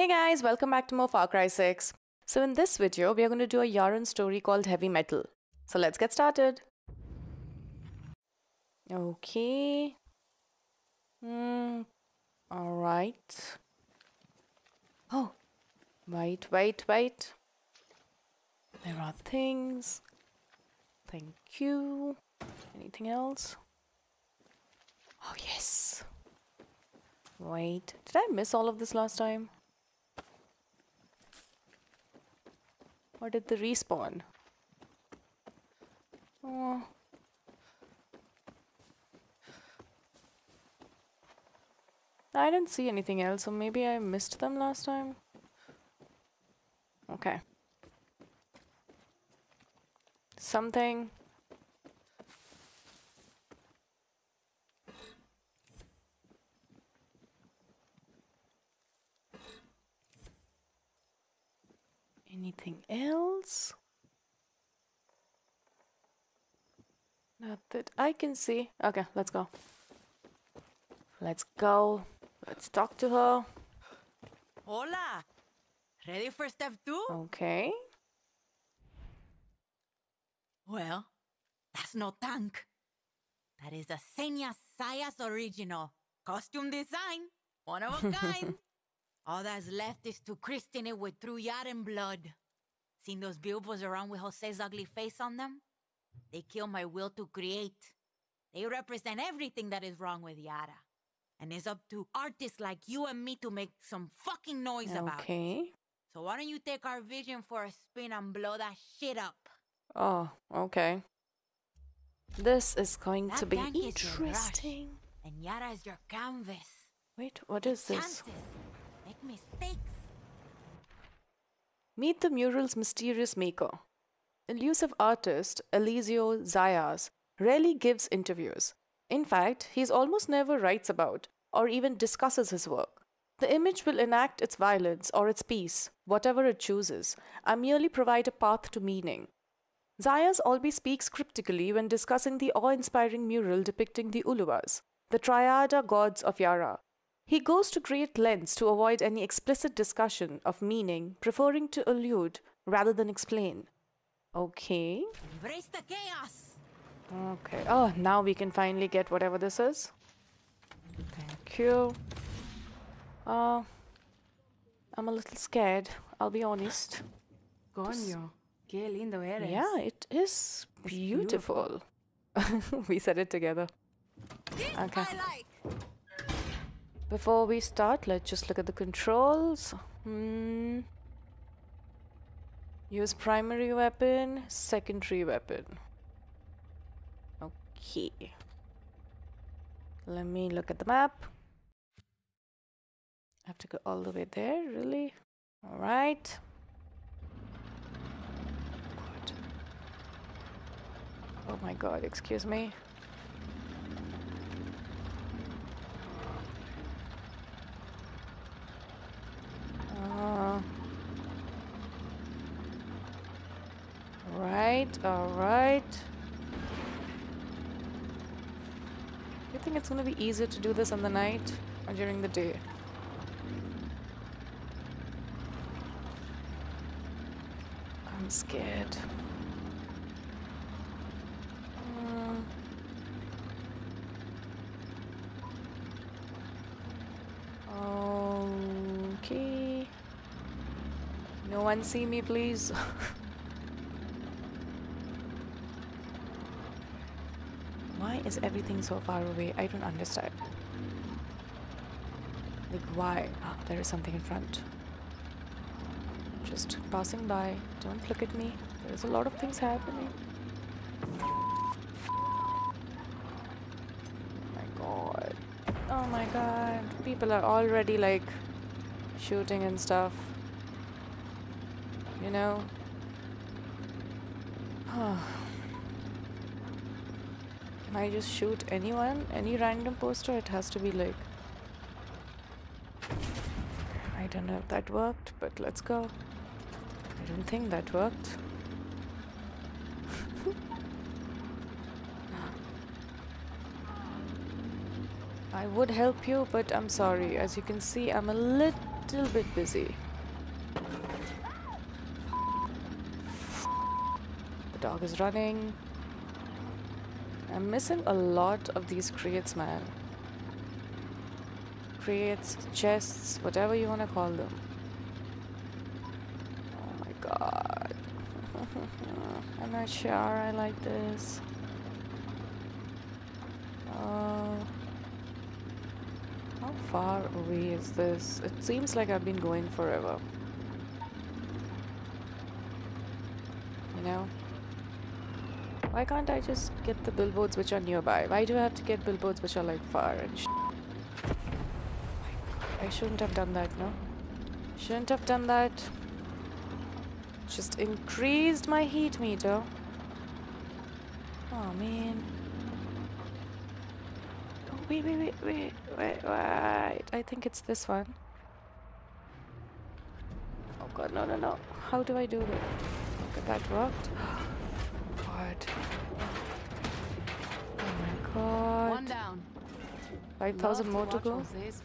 Hey guys, welcome back to more Far Cry 6. So in this video, we are going to do a Yara story called Heavy Metal. So let's get started. Okay. Alright. Oh, wait. There are things. Thank you. Anything else? Oh yes. Wait, did I miss all of this last time? Or did they respawn? Oh. I didn't see anything else, so maybe I missed them last time. Okay. Something. Anything else? Not that I can see. Okay, let's go. Let's go. Let's talk to her. Hola! Ready for step 2? Okay. Well, that's no tank. That is a Senya Sayas original. Costume design. One of a kind. All that's left is to christen it with true Yaran blood. Seen those billboards around with Jose's ugly face on them? They kill my will to create. They represent everything that is wrong with Yara. And it's up to artists like you and me to make some fucking noise about it. Okay. So why don't you take our vision for a spin and blow that shit up? Oh, okay. This is going to be interesting. And Yara is your canvas. Wait, what is this? Mistakes. Meet the mural's mysterious maker. Elusive artist Eliseo Zayas rarely gives interviews. In fact, he almost never writes about or even discusses his work. The image will enact its violence or its peace, whatever it chooses, and merely provide a path to meaning. Zayas always speaks cryptically when discussing the awe-inspiring mural depicting the Oluwas, the Triada gods of Yara. He goes to great lengths to avoid any explicit discussion of meaning, preferring to allude rather than explain. Okay. Embrace the chaos. Okay. Oh, now we can finally get whatever this is. Thank you. I'm a little scared. I'll be honest. Coño, qué lindo eres. Yeah, it is beautiful. We said it together. Okay. Before we start, let's just look at the controls. Use primary weapon, secondary weapon. Okay. Let me look at the map. I have to go all the way there, really? Alright. Oh my god, excuse me. Alright. Do you think it's gonna be easier to do this in the night or during the day? I'm scared. Okay. No one see me, please. Why is everything so far away? I don't understand. Like, why? Oh, there is something in front. Just passing by. Don't look at me. There's a lot of things happening. Oh my god. Oh my god. People are already, like, shooting and stuff. You know? Can I just shoot anyone? Any random poster? It has to be like... I don't know if that worked, but let's go. I don't think that worked. I would help you, but I'm sorry. As you can see, I'm a little still a bit busy. The dog is running. I'm missing a lot of these crates, man. Crates, chests, whatever you want to call them. Oh my god. I'm not sure I like this. How far away is this? It seems like I've been going forever. You know? Why can't I just get the billboards which are nearby? Why do I have to get billboards which are like far and I shouldn't have done that, no? Shouldn't have done that. Just increased my heat meter. Oh man. Wait. I think it's this one. Oh god, no. How do I do that? Okay, that worked. God. Oh my god. One down. 5,000 more to go. Face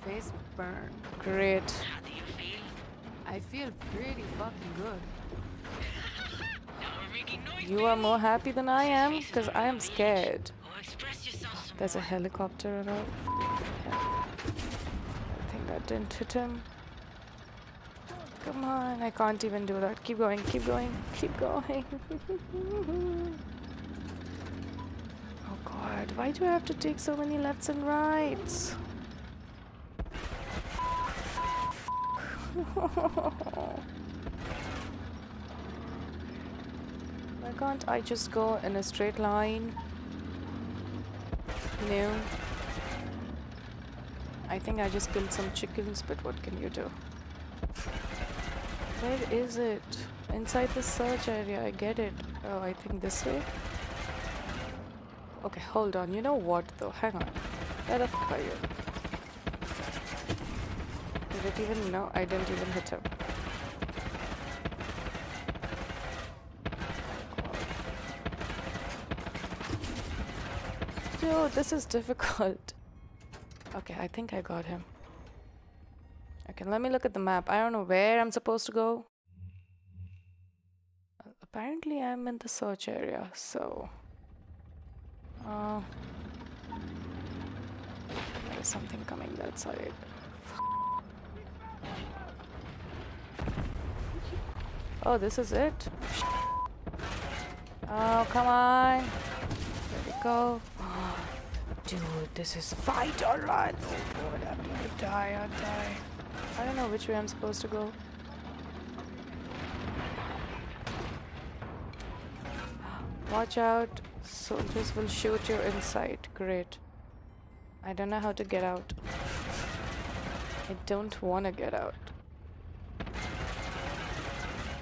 burn. Great. How do you feel? I feel pretty fucking good. You are more happy than I am, because I am scared. There's a helicopter and all. Yeah. I think that didn't hit him. Come on, I can't even do that. Keep going. Oh god, why do I have to take so many lefts and rights? Why can't I just go in a straight line? No. I think I just killed some chickens, but what can you do? Where is it? Inside the search area, I get it. Oh, I think this way? Okay, hold on. You know what though? Hang on. Where the fuck are you? Did it even know? I didn't even hit him. Dude, this is difficult. Okay, I think I got him. Okay, let me look at the map. I don't know where I'm supposed to go. Apparently, I'm in the search area, so... there's something coming that side. Oh, this is it? Oh, come on. There we go. Oh, dude, this is fight or run. Oh, God, I'm gonna die or die. I don't know which way I'm supposed to go. Watch out. Soldiers will shoot you inside. Great. I don't know how to get out. I don't want to get out.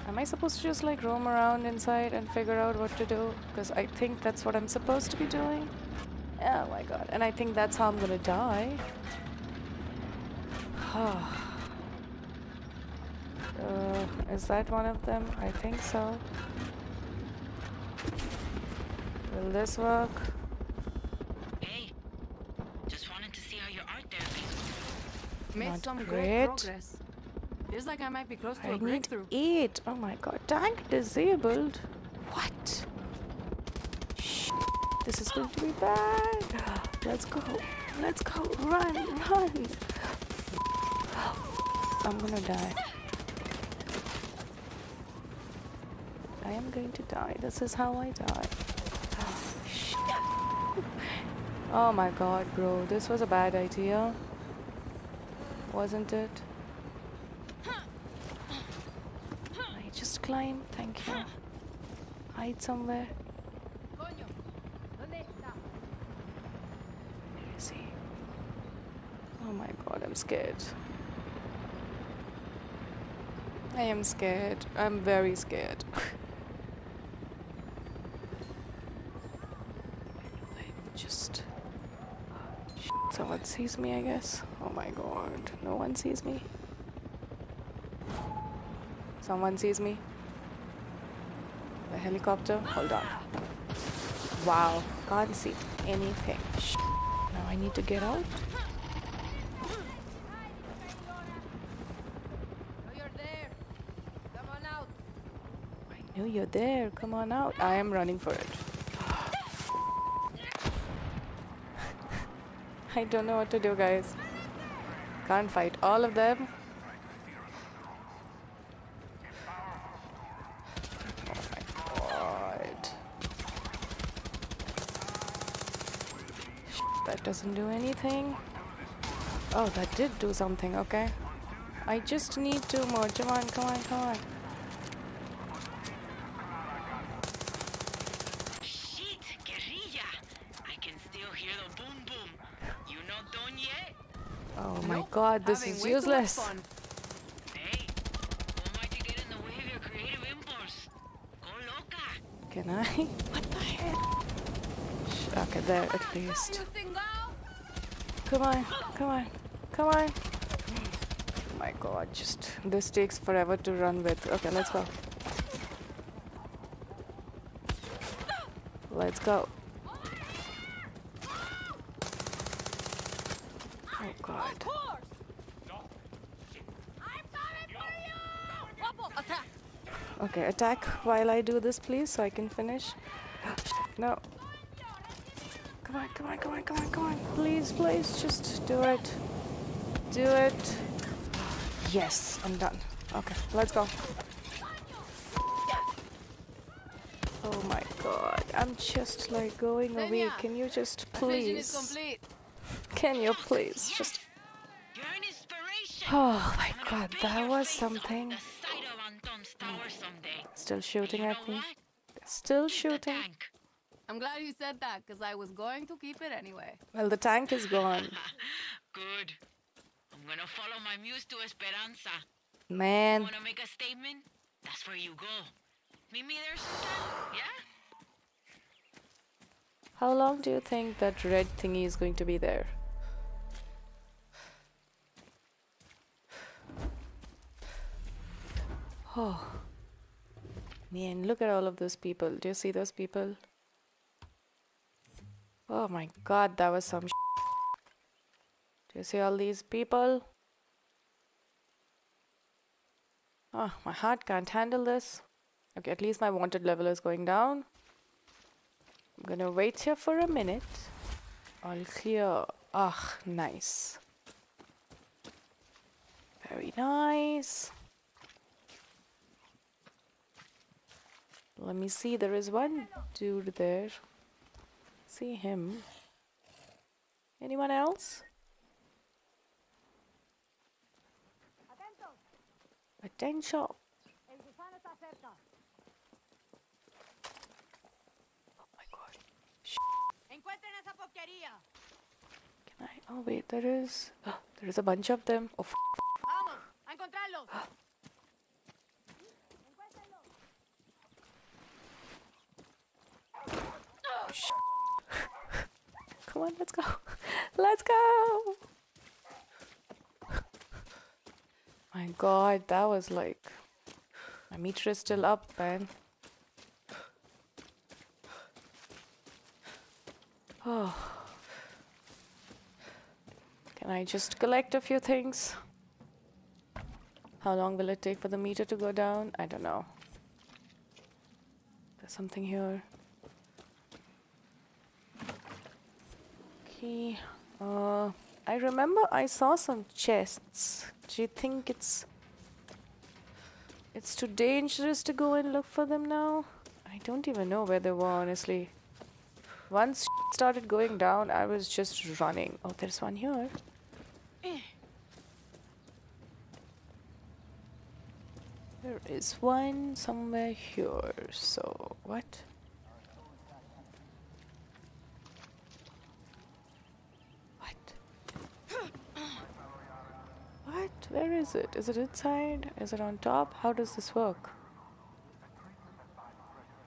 Am I supposed to just like roam around inside and figure out what to do? Because I think that's what I'm supposed to be doing. Oh my god. And I think that's how I'm gonna die. Is that one of them? I think so. Will this work? Hey, just wanted to see how your art therapy made some great progress. Feels like I might be close to a breakthrough. I need 8. Oh my god, tank disabled. What? Shit, this is going to be bad. Let's go. Run. I'm gonna die. I am going to die. This is how I die. Oh my god, bro, this was a bad idea, wasn't it? I just climb, thank you. Hide somewhere. Where is he? Oh my god, I'm scared. I am scared. I'm very scared. Someone sees me, I guess. Oh my god. No one sees me. Someone sees me. The helicopter. Hold on. Wow. Can't see anything. Now I need to get out. knew you're there. Come on out. I am running for it. I don't know what to do, guys. Can't fight all of them. Doesn't do anything. Oh, that did do something. Okay, I just need two more. Come on, come on, come on. Shit, guerrilla! I can still hear the boom boom. You not done yet? Oh my God, this is useless. Hey, don't like to get in the way of your creative impulse. Go loca. Can I? What the heck? Okay, there at least. Come on, come on, come on. Oh my God, just this takes forever to run with. Okay, let's go. Let's go. Oh God. Okay, attack while I do this, please, so I can finish. No. Come on, come on, come on, come on, come on. Please, please, just do it. Do it. Yes, I'm done. Okay, let's go. Oh my God, I'm just like going away. Can you just please? Can you please just... Oh my God, that was something. Still shooting at me. Still shooting. I'm glad you said that, because I was going to keep it anyway. Well, the tank is gone. Good. I'm going to follow my muse to Esperanza. Man. Want to make a statement? That's where you go. Meet me there sometime, yeah? How long do you think that red thingy is going to be there? Oh. Man, look at all of those people. Do you see those people? Oh my God, that was some shit. Do you see all these people? Oh, my heart can't handle this. Okay, at least my wanted level is going down. I'm gonna wait here for a minute. All clear. Ah, nice. Very nice. Let me see, there is one dude there. See him. Anyone else? Attention. Oh my God. Can I? Oh wait, there is a bunch of them. Oh. Come on, let's go. Let's go. My God, that was like... My meter is still up, man. Oh. Can I just collect a few things? How long will it take for the meter to go down? I don't know. There's something here. I remember I saw some chests. Do you think it's too dangerous to go and look for them now? I don't even know where they were, honestly. Once shit started going down, I was just running. Oh, there's one here. There is one somewhere here. So, what? Where is it? Is it inside? Is it on top? How does this work?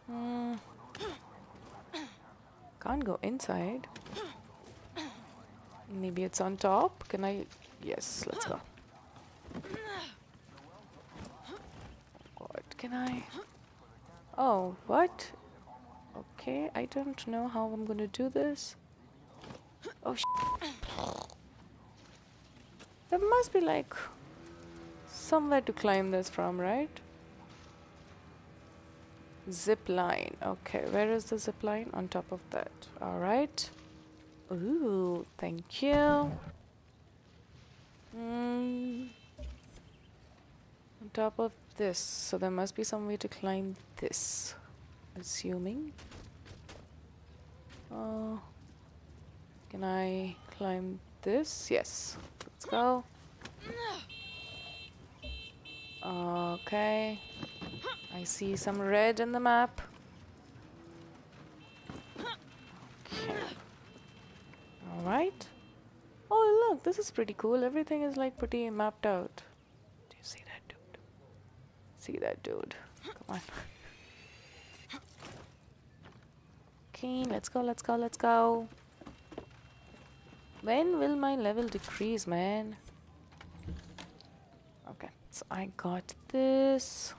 Can't go inside. Maybe it's on top? Can I? Yes, let's go. What can I? Oh, what? Okay, I don't know how I'm gonna do this. Oh, shit. There must be like somewhere to climb this from, right? Zip line. Okay, where is the zip line? On top of that. All right. Ooh, thank you. On top of this. So there must be some way to climb this. Assuming. Oh. Can I climb this? Yes. Let's go. Okay. I see some red in the map. Okay. Alright. Oh, look, this is pretty cool. Everything is like pretty mapped out. Do you see that dude? See that dude. Come on. Okay, let's go, let's go, let's go. When will my level decrease, man? Okay, so I got this.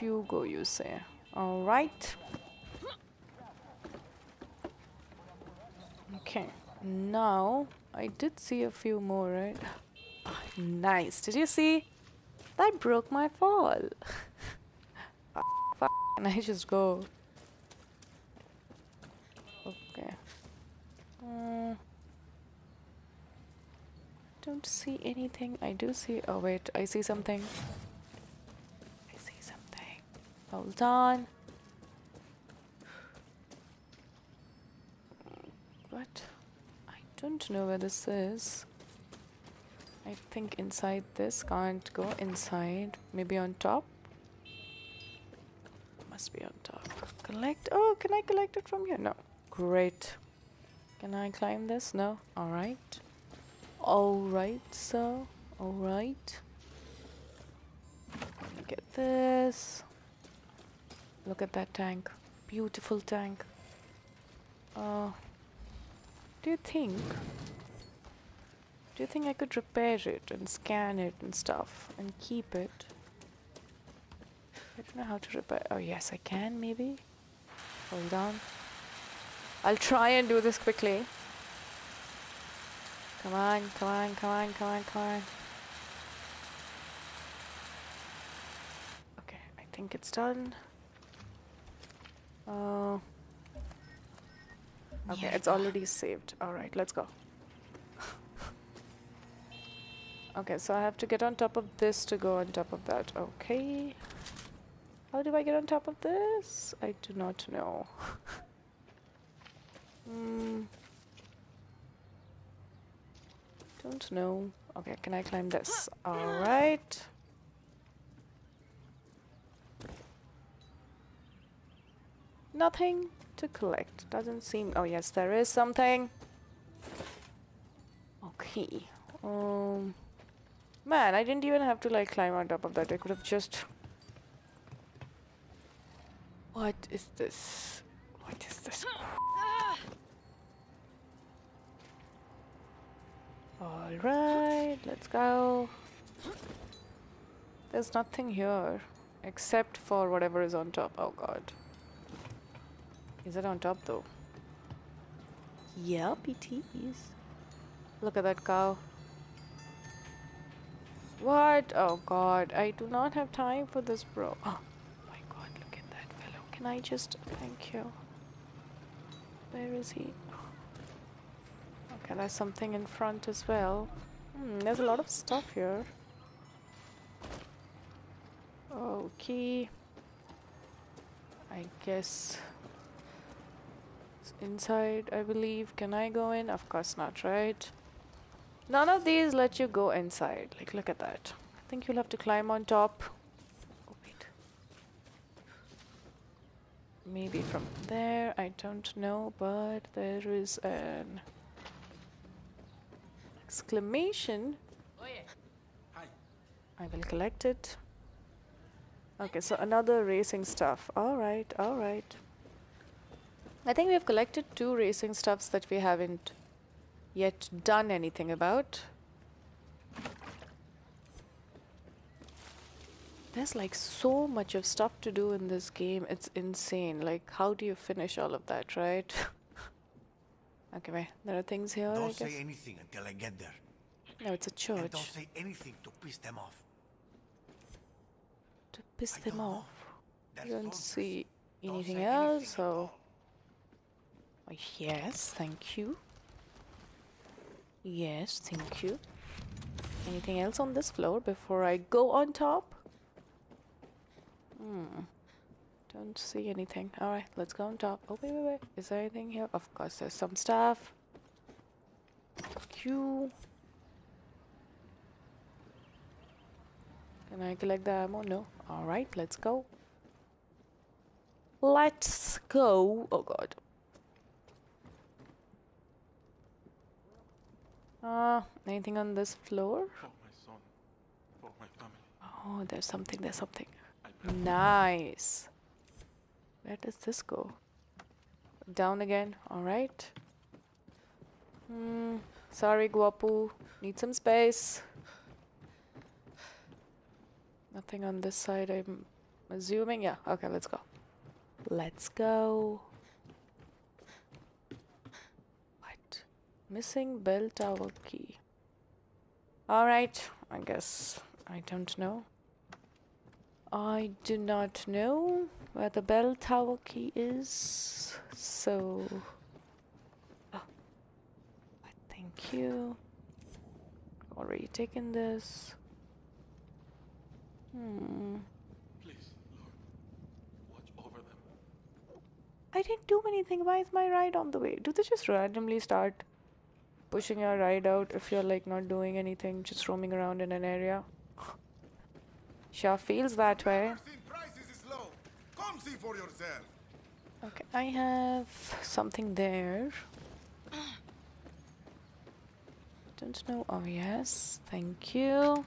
You go, you say. All right. Okay. Now I did see a few more, right? Oh, nice. Did you see? That broke my fall. And I just go. Okay. Don't see anything. I do see. Oh wait, I see something. Hold on. What? I don't know where this is. I think inside this. Can't go inside. Maybe on top? Must be on top. Collect. Oh, can I collect it from here? No. Great. Can I climb this? No. Alright. Alright, so. Alright. Let me get this. Look at that tank. Beautiful tank. Do you think I could repair it and scan it and stuff and keep it? I don't know how to repair. Oh yes, I can maybe. Hold on. I'll try and do this quickly. Come on, come on, come on, come on, come on. Okay, I think it's done. Oh. Okay, it's already saved. Alright, let's go. Okay, so I have to get on top of this to go on top of that. Okay. How do I get on top of this? I do not know. Don't know. Okay, can I climb this? Alright. Nothing to collect. Doesn't seem... Oh, yes, there is something. Okay. Man, I didn't even have to, like, climb on top of that. I could have just... What is this? What is this? Alright, let's go. There's nothing here. Except for whatever is on top. Oh, God. Is it on top though? Yep, it is. Look at that cow. What? Oh god, I do not have time for this, bro. Oh my god, look at that fellow. Can I just... Thank you. Where is he? Okay, there's something in front as well. There's a lot of stuff here. Okay. I guess... Inside, I believe. Can I go in? Of course not, right? None of these let you go inside. Like, look at that. I think you'll have to climb on top. Oh, wait. Maybe from there. I don't know, but there is an exclamation. Oh, yeah. I will collect it. Okay, so another racing stuff. Alright, alright. I think we have collected 2 racing stuffs that we haven't yet done anything about. There's like so much of stuff to do in this game. It's insane. Like, how do you finish all of that, right? Okay, wait. There are things here, I guess. Don't say anything until I get there. No, it's a church. And don't say anything to piss them off. to piss them off. You don't see anything else, so... Oh, yes, thank you. Yes, thank you. Anything else on this floor before I go on top? Don't see anything. Alright, let's go on top. Oh, wait, wait, wait. Is there anything here? Of course, there's some stuff. Thank you. Can I collect the ammo? No. Alright, let's go. Let's go. Oh, God. Anything on this floor? For my son, for my family. Oh, there's something, there's something. Nice. Where does this go? Down again, alright. Sorry, Guapu. Need some space. Nothing on this side, I'm assuming. Yeah, okay, let's go. Let's go. What? Missing bell tower key. Alright, I guess I don't know. I do not know where the bell tower key is, so... Oh. Thank you. Already taken this. Please, Lord, watch over them. I didn't do anything. Why is my ride on the way? Do they just randomly start pushing your ride out if you're like not doing anything, just roaming around in an area? Sure feels that way. Come see for yourself. Okay, I have something there. Don't know. Oh yes, thank you.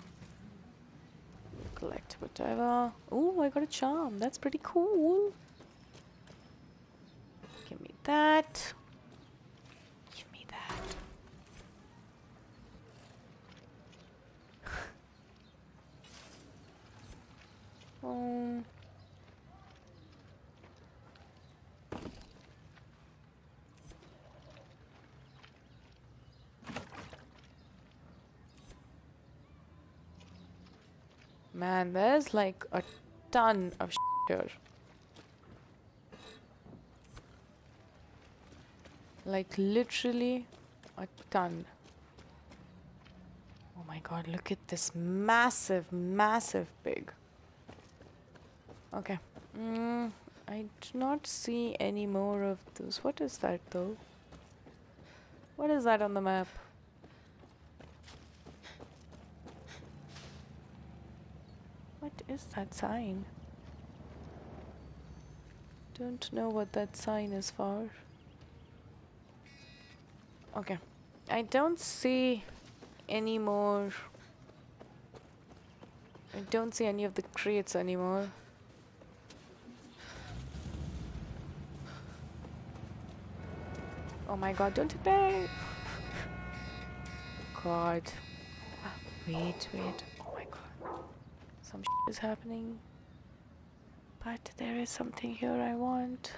Collect whatever. Oh, I got a charm. That's pretty cool. Give me that. Give me that. Man, there's like a ton of shit here. Like literally a ton. Oh my god, look at this massive, massive pig. Okay. I do not see any more of those. What is that though? What is that on the map? What is that sign? Don't know what that sign is for. Okay. I don't see any more. I don't see any of the crates anymore. Oh my god, don't it pay? God. Wait, wait. Oh my god. Some shit is happening. But there is something here I want.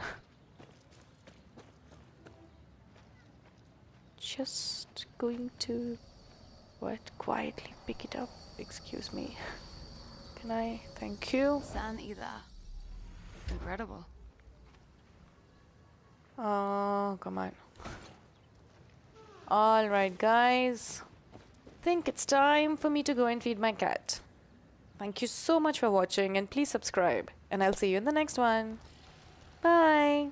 Just going to... What? Quietly pick it up. Excuse me. Can I? Thank you. San Ida. Incredible. Oh, come on. Alright guys, I think it's time for me to go and feed my cat. Thank you so much for watching and please subscribe and I'll see you in the next one. Bye!